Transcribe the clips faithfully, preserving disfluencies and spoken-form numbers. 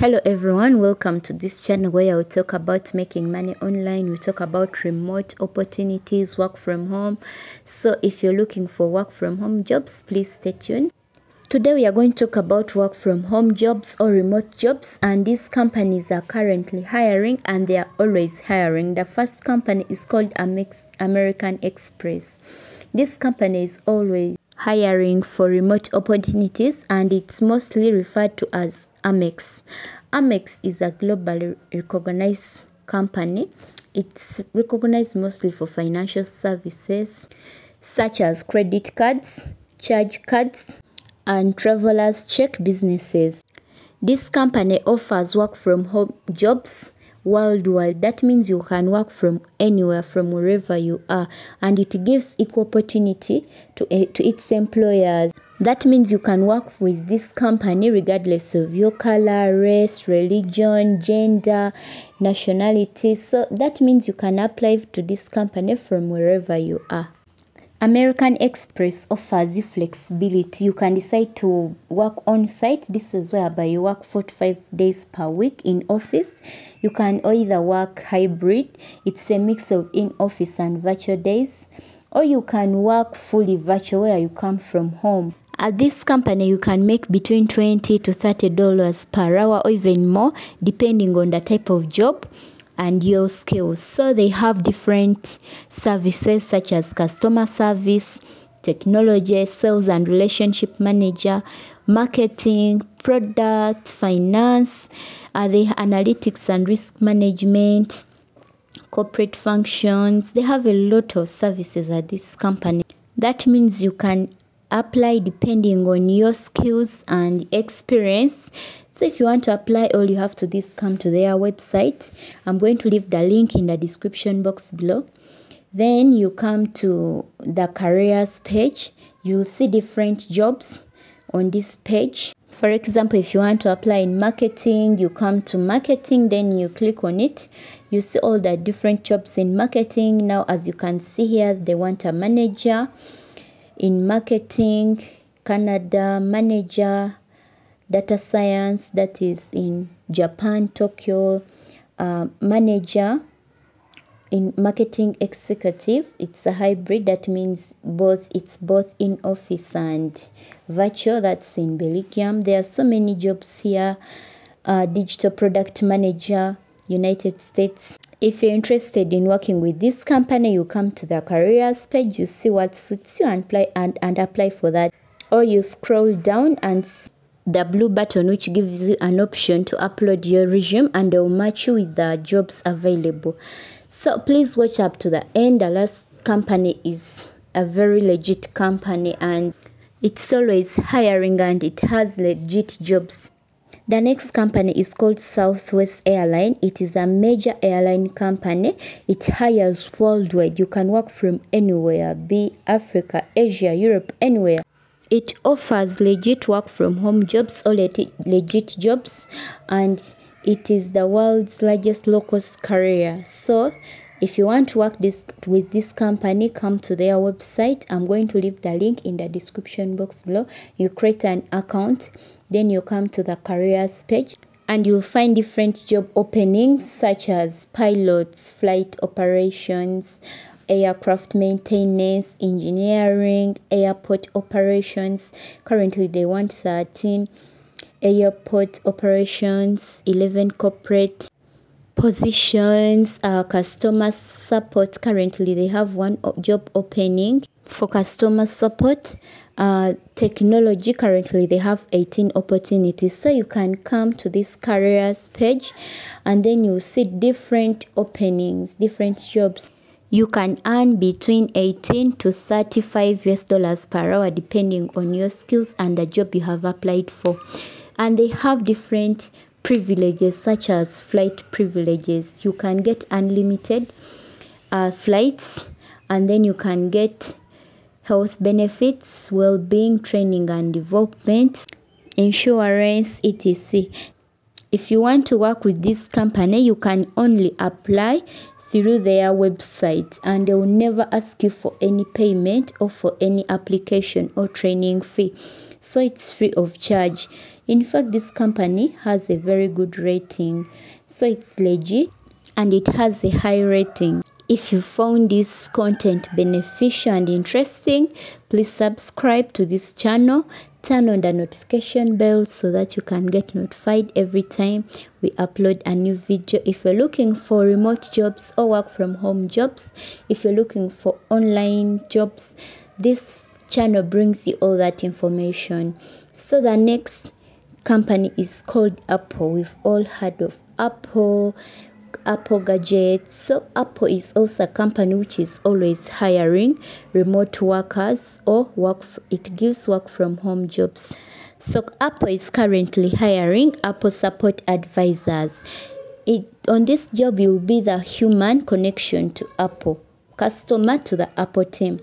Hello everyone, welcome to this channel where we talk about making money online. We talk about remote opportunities, work from home. So if you're looking for work from home jobs, please stay tuned. Today we are going to talk about work from home jobs or remote jobs, and these companies are currently hiring and they are always hiring. The first company is called American Express. This company is always hiring for remote opportunities, and it's mostly referred to as Amex. Amex is a globally recognized company. It's recognized mostly for financial services such as credit cards, charge cards, and travelers check businesses. This company offers work from home jobs worldwide. That means you can work from anywhere, from wherever you are, and it gives equal opportunity to uh, to its employers. That means you can work with this company regardless of your color, race, religion, gender, nationality. So that means you can apply to this company from wherever you are. American Express offers you flexibility. You can decide to work on site. This is whereby you work forty-five days per week in office. You can either work hybrid. It's a mix of in-office and virtual days. Or you can work fully virtual where you come from home. At this company, you can make between twenty to thirty dollars per hour or even more, depending on the type of job and your skills. So they have different services such as customer service, technology, sales and relationship manager, marketing, product, finance, uh, the analytics and risk management, corporate functions. They have a lot of services at this company. That means you can apply depending on your skills and experience. So if you want to apply, all you have to do is come to their website. I'm going to leave the link in the description box below. Then you come to the careers page. You'll see different jobs on this page. For example, if you want to apply in marketing, you come to marketing, then you click on it. You see all the different jobs in marketing. Now, as you can see here, they want a manager in marketing, Canada, manager, data science, that is in Japan, Tokyo, uh, manager in marketing executive. It's a hybrid, that means both it's both in office and virtual. That's in Belgium. There are so many jobs here. Uh, digital product manager, United States. If you're interested in working with this company, you come to the careers page. You see what suits you and apply and, and apply for that. Or you scroll down and see the blue button which gives you an option to upload your resume, and they'll match you with the jobs available. So please watch up to the end. The last company is a very legit company, and it's always hiring and it has legit jobs. The next company is called Southwest Airlines. It is a major airline company. It hires worldwide. You can work from anywhere, be Africa, Asia, Europe, anywhere. It offers legit work from home jobs or legit jobs, and it is the world's largest low-cost carrier. So if you want to work this with this company, come to their website. I'm going to leave the link in the description box below. You create an account, then you come to the careers page, and you'll find different job openings such as pilots, flight operations, aircraft maintenance, engineering, airport operations. Currently they want thirteen airport operations, eleven corporate positions, uh, customer support. Currently they have one job opening for customer support. Uh, technology, currently they have eighteen opportunities. So you can come to this careers page, and then you see different openings, different jobs. You can earn between eighteen to thirty-five U S dollars per hour depending on your skills and the job you have applied for. And they have different privileges such as flight privileges. You can get unlimited uh, flights, and then you can get health benefits, well-being, training and development, insurance, et cetera. If you want to work with this company, you can only apply through their website, and they will never ask you for any payment or for any application or training fee. So it's free of charge. In fact, this company has a very good rating, so it's legit and it has a high rating. If you found this content beneficial and interesting, please subscribe to this channel, turn on the notification bell so that you can get notified every time we upload a new video. If you're looking for remote jobs or work from home jobs, if you're looking for online jobs, this channel brings you all that information. So the next company is called Apple. We've all heard of Apple. Apple gadgets. So Apple is also a company which is always hiring remote workers or work f it gives work from home jobs. So Apple is currently hiring Apple support advisors. It on this job you will be the human connection to Apple customer to the Apple team.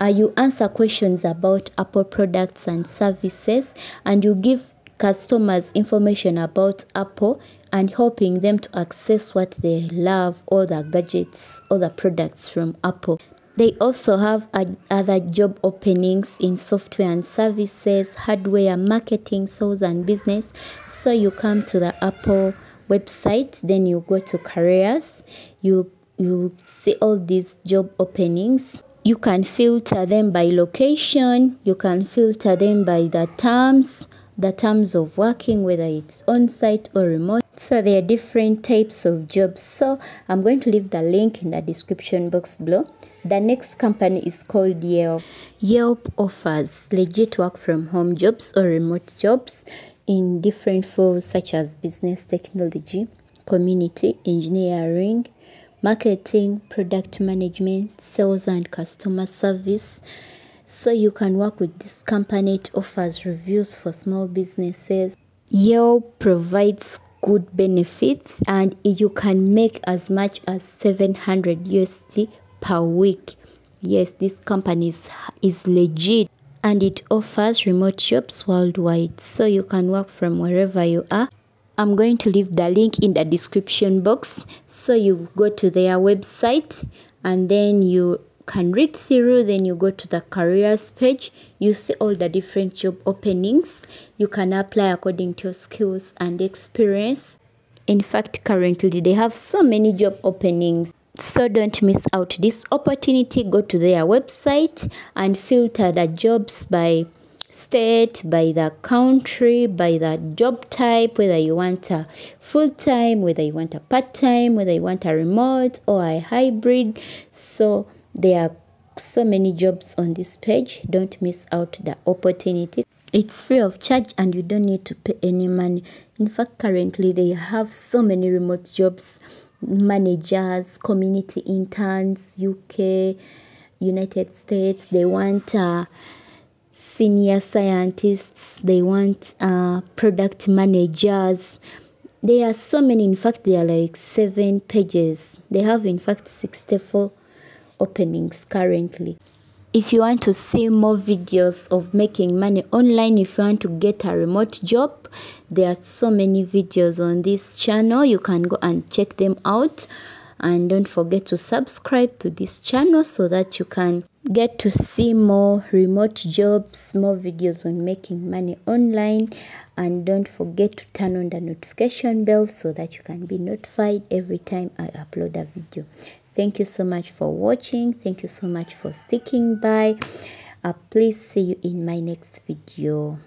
Uh, you answer questions about Apple products and services, and you give customers information about Apple and helping them to access what they love, or the gadgets or the products from Apple. They also have other job openings in software and services, hardware, marketing, sales and business. So you come to the Apple website, then you go to careers, you you see all these job openings. You can filter them by location, you can filter them by the terms, the terms of working, whether it's on-site or remote. So there are different types of jobs. So I'm going to leave the link in the description box below. The next company is called Yelp. Yelp offers legit work from home jobs or remote jobs in different fields such as business, technology, community, engineering, marketing, product management, sales and customer service. So you can work with this company. It offers reviews for small businesses. Yelp provides good benefits and you can make as much as seven hundred U S D per week. Yes, this company is, is legit and it offers remote jobs worldwide. So you can work from wherever you are. I'm going to leave the link in the description box. So you go to their website and then you can read through, then you go to the careers page, you see all the different job openings. You can apply according to your skills and experience. In fact, currently they have so many job openings, so don't miss out this opportunity. Go to their website and filter the jobs by state, by the country, by the job type, whether you want a full-time, whether you want a part-time, whether you want a remote or a hybrid. So there are so many jobs on this page. Don't miss out the opportunity. It's free of charge and you don't need to pay any money. In fact, currently they have so many remote jobs, managers, community interns, U K, United States. They want uh, senior scientists. They want uh, product managers. There are so many. In fact, there are like seven pages. They have, in fact, sixty-four openings currently. If you want to see more videos of making money online, if you want to get a remote job, there are so many videos on this channel. You can go and check them out, and don't forget to subscribe to this channel so that you can get to see more remote jobs, more videos on making money online. And don't forget to turn on the notification bell so that you can be notified every time I upload a video. Thank you so much for watching. Thank you so much for sticking by. Uh, please see you in my next video.